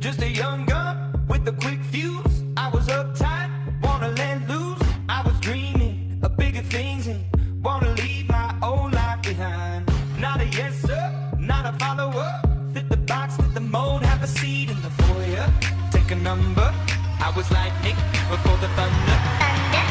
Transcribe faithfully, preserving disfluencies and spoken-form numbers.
just a young gun with a quick fuse. I was uptight, wanna let loose. I was dreaming of bigger things and wanna leave my old life behind. Not a yes sir, not a follower. Fit the box, fit the mold, have a seat in the foyer. Take a number, I was lightning before the thunder.